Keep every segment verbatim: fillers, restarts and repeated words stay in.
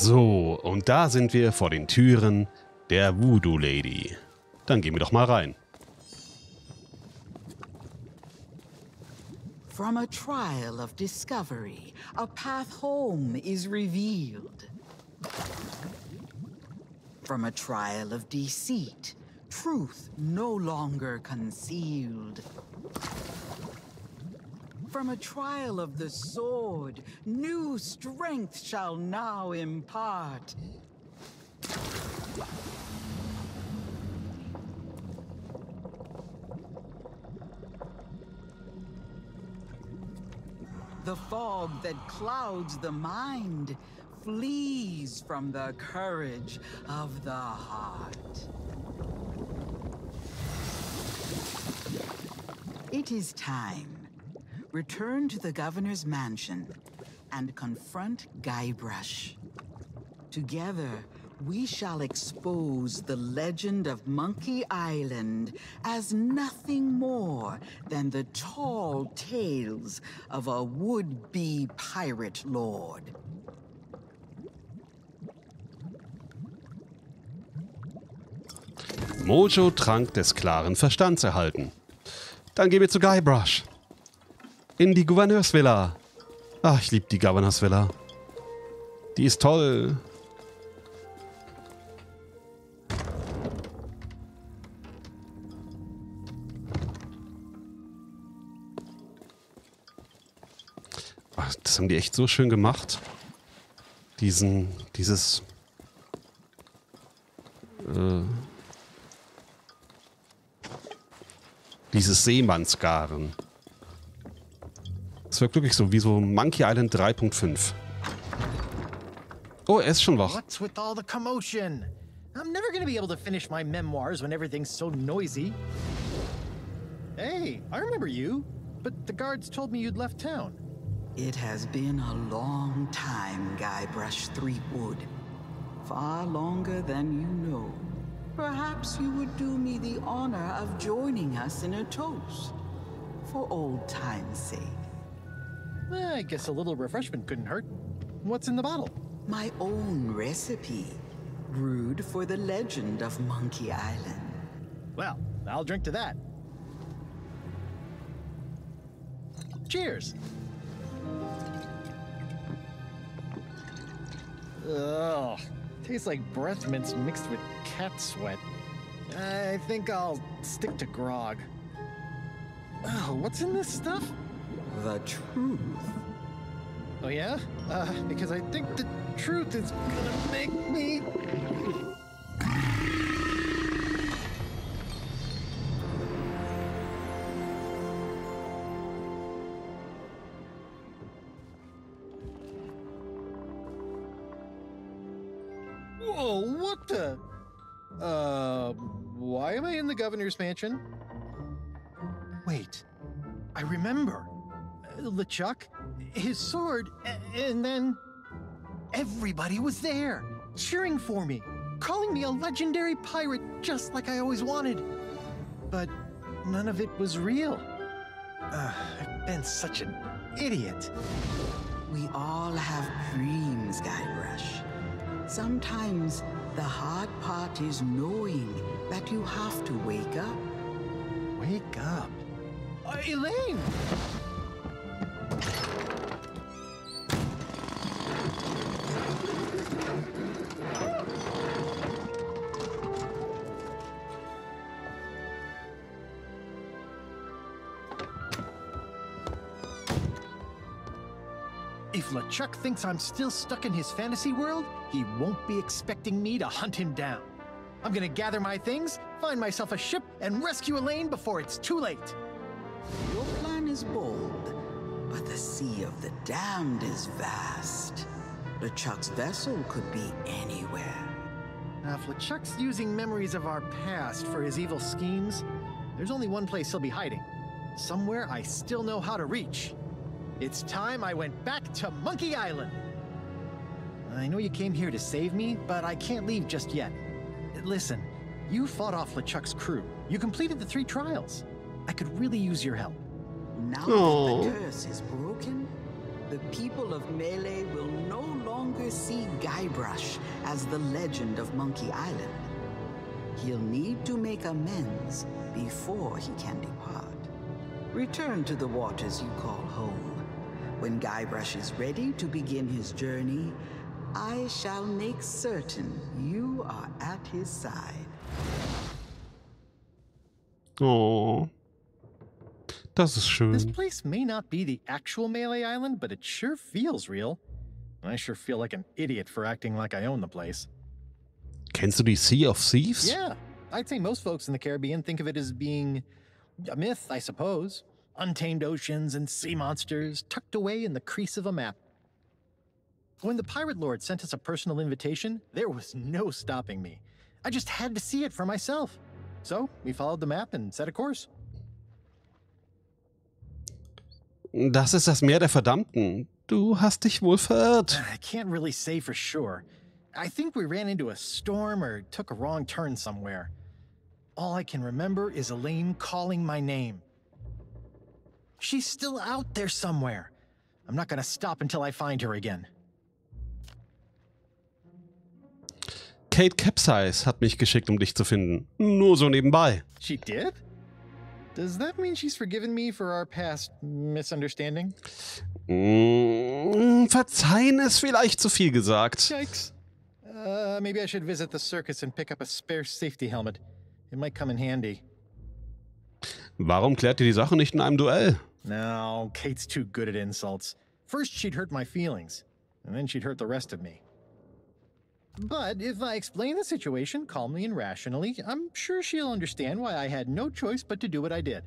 So, und da sind wir vor den Türen der Voodoo Lady. Dann gehen wir doch mal rein. From a trial of discovery, a path home is revealed. From a trial of deceit, truth no longer concealed. From a trial of the sword, new strength shall now impart. The fog that clouds the mind flees from the courage of the heart. It is time. Return to the governor's mansion and confront Guybrush. Together, we shall expose the legend of Monkey Island as nothing more than the tall tales of a would-be pirate lord. Mojo Trank des klaren Verstands erhalten. Dann gehen wir zu Guybrush. In die Gouverneursvilla. Ach, ich liebe die Gouverneursvilla. Die ist toll. Ach, das haben die echt so schön gemacht. Diesen, dieses... Äh, dieses Seemannsgarn. Das wirkt wirklich so wie so Monkey Island drei Punkt fünf. Oh, er ist schon wach. What's with all the commotion? I'm never gonna be able to finish my memoirs when everything's so noisy. Hey, I remember you, but the guards told me you'd left town. It has been a long time, Guybrush Threepwood. Far longer than you know. Perhaps you would do me the honor of joining us in a toast. For old time's sake. I guess a little refreshment couldn't hurt. What's in the bottle? My own recipe. Brewed for the legend of Monkey Island. Well, I'll drink to that. Cheers! Ugh, tastes like breath mints mixed with cat sweat. I think I'll stick to grog. Oh, what's in this stuff? The truth. Oh yeah? Uh, because I think the truth is gonna make me... Whoa, what the... Uh, why am I in the governor's mansion? Wait, I remember. LeChuck, his sword, and then everybody was there, cheering for me, calling me a legendary pirate just like I always wanted. But none of it was real. Uh, I've been such an idiot. We all have dreams, Guybrush. Sometimes the hard part is knowing that you have to wake up. Wake up? Uh, Elaine! If LeChuck thinks I'm still stuck in his fantasy world, he won't be expecting me to hunt him down. I'm gonna gather my things, find myself a ship, and rescue Elaine before it's too late. Your plan is bold, but the Sea of the Damned is vast. LeChuck's vessel could be anywhere. Now, if LeChuck's using memories of our past for his evil schemes, there's only one place he'll be hiding. Somewhere I still know how to reach. It's time I went back to Monkey Island. I know you came here to save me, but I can't leave just yet. Listen, you fought off LeChuck's crew. You completed the three trials. I could really use your help. Now that the curse is broken, the people of Melee will no longer longer see Guybrush as the legend of Monkey Island. He'll need to make amends before he can depart. Return to the waters you call home. When Guybrush is ready to begin his journey, I shall make certain you are at his side. Oh, das ist schön. This place may not be the actual Melee Island, but it sure feels real. And I sure feel like an idiot for acting like I own the place. Kennst du die Sea of Thieves? Yeah, I'd say most folks in the Caribbean think of it as being a myth, I suppose. Untamed oceans and sea monsters tucked away in the crease of a map. When the Pirate Lord sent us a personal invitation, there was no stopping me. I just had to see it for myself. So, we followed the map and set a course. Das ist das Meer der Verdammten. Du hast dich wohl verirrt. I can't really say for sure. I think we ran into a storm or took a wrong turn somewhere. All I can remember is Elaine calling my name. She's still out there somewhere. I'm not gonna stop until I find her again. Kate Capsize hat mich geschickt, um dich zu finden. Nur so nebenbei. She did? Does that mean she's forgiven me for our past misunderstanding? Mm, verzeihen ist vielleicht zu viel gesagt. Yikes. Uh, maybe I should visit the circus and pick up a spare safety helmet. It might come in handy. Warum klärt ihr die Sache nicht in einem Duell? No, Kate's too good at insults. First she'd hurt my feelings, and then she'd hurt the rest of me. But if I explain the situation calmly and rationally, I'm sure she'll understand why I had no choice but to do what I did.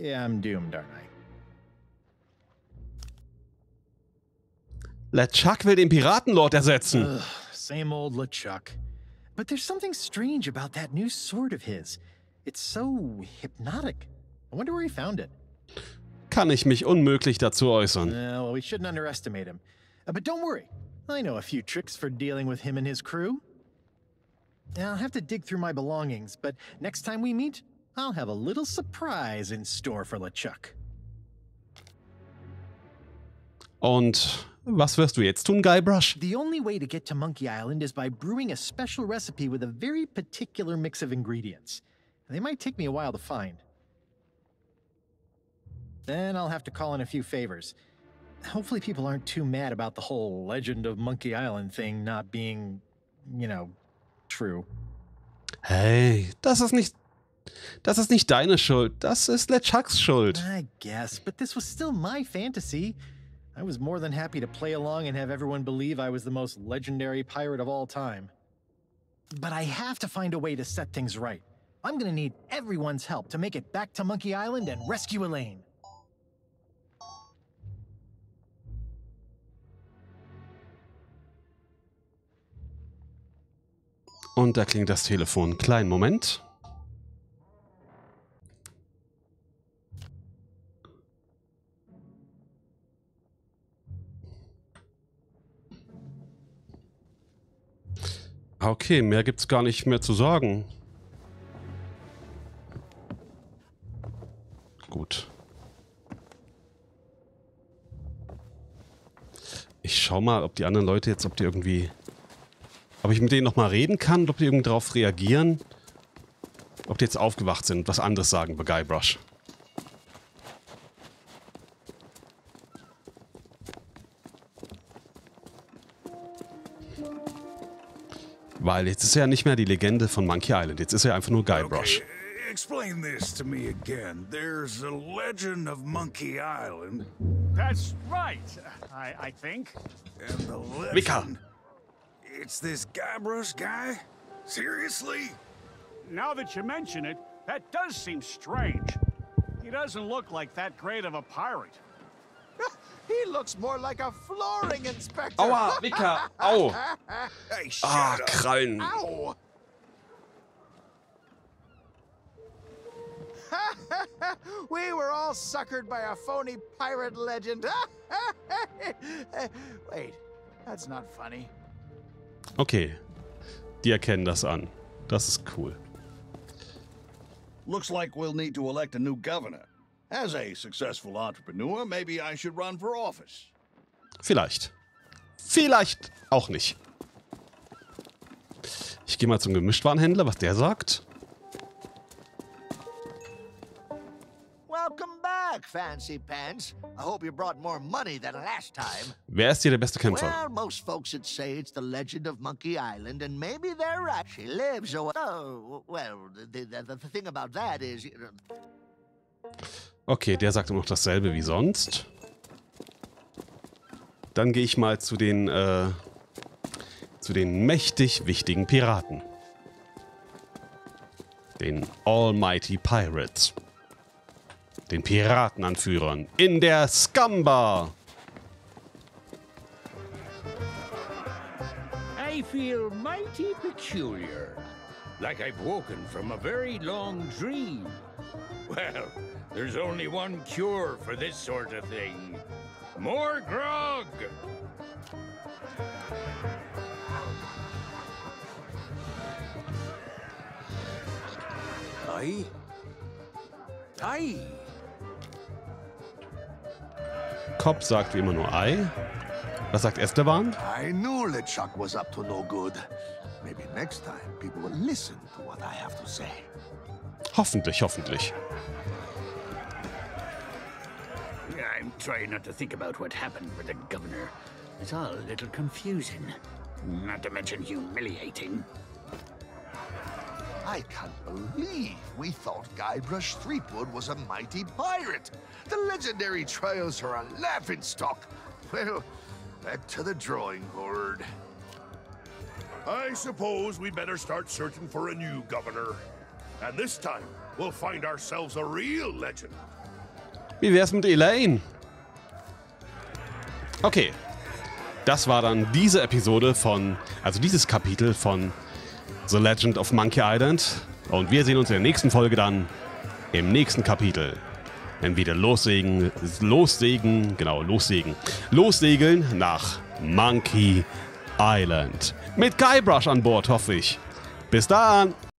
Yeah, I'm doomed, aren't I? LeChuck will den Piraten Lord ersetzen. Ugh, same old LeChuck. But there's something strange about that new sword of his. It's so hypnotic. I wonder where he found it. Kann ich mich unmöglich dazu äußern. Uh, well, we shouldn't underestimate him. Uh, but don't worry. I know a few tricks for dealing with him and his crew. I'll have to dig through my belongings, but next time we meet, I'll have a little surprise in store for LeChuck. Und was wirst du jetzt tun, Guybrush? The only way to get to Monkey Island is by brewing a special recipe with a very particular mix of ingredients. They might take me a while to find. Then I'll have to call in a few favors. Hopefully people aren't too mad about the whole Legend of Monkey Island thing not being, you know, true. Hey, das ist nicht, das ist nicht deine Schuld. Das ist LeChucks Schuld. I guess, but this was still my fantasy. I was more than happy to play along and have everyone believe I was the most legendary pirate of all time. But I have to find a way to set things right. I'm gonna need everyone's help to make it back to Monkey Island and rescue Elaine. Und da klingt das Telefon. Kleinen Moment. Okay, mehr gibt's gar nicht mehr zu sagen. Gut. Ich schau mal, ob die anderen Leute jetzt, ob die irgendwie... Ob ich mit denen nochmal reden kann, ob die irgendwie drauf reagieren. Ob die jetzt aufgewacht sind und was anderes sagen bei Guybrush. Weil jetzt ist er ja nicht mehr die Legende von Monkey Island, jetzt ist er einfach nur Guybrush. Okay. Explain this to me again. There's a legend of Monkey Island. That's right, I, I think. And the legend... Mika. It's this Guybrush guy? Seriously? Now that you mention it, that does seem strange. He doesn't look like that great of a pirate. He looks more like a flooring inspector. Aua, Mika, au. Hey, shut ah, up. Krallen. Ow. We were all suckered by a phony pirate legend. Wait, that's not funny. Okay, die erkennen das an. Das ist cool. Looks like we'll need to elect a new governor. As a successful entrepreneur, maybe I should run for office. Vielleicht. Vielleicht auch nicht. Ich gehe mal zum Gemischtwarenhändler, was der sagt. Fancy pants. I hope you brought more money than last time. Wer ist hier der beste Kämpfer? Well, most folks would say it's the Legend of Monkey Island, and maybe they're right. She lives. Oh, well, the, the, the thing about that is. Okay, der sagt immer noch dasselbe wie sonst. Dann gehe ich mal zu den äh, zu den mächtig wichtigen Piraten, den Almighty Pirates. Den Piratenanführern in der Scumbar. I feel mighty peculiar, like I've woken from a very long dream. Well, there's only one cure for this sort of thing. More grog. Aye. Aye. Cop sagt wie immer nur Ei. Was sagt Esteban? I knew LeChuck was up to no good. Maybe next time people will listen to what I have to say. Hoffentlich, hoffentlich. I'm trying not to think about what happened with the governor. It's all a little confusing, not to mention humiliating. I can't believe we thought Guybrush Threepwood was a mighty pirate. The legendary trials are a laughingstock. Well, back to the drawing board. I suppose we better start searching for a new governor. And this time, we'll find ourselves a real legend. Wie wär's mit Elaine? Okay, das war dann diese Episode von, also dieses Kapitel von The Legend of Monkey Island, und wir sehen uns in der nächsten Folge dann im nächsten Kapitel, wenn wir lossegeln, lossegeln, genau, lossegeln, lossegeln nach Monkey Island mit Guybrush an Bord, hoffe ich. Bis dann!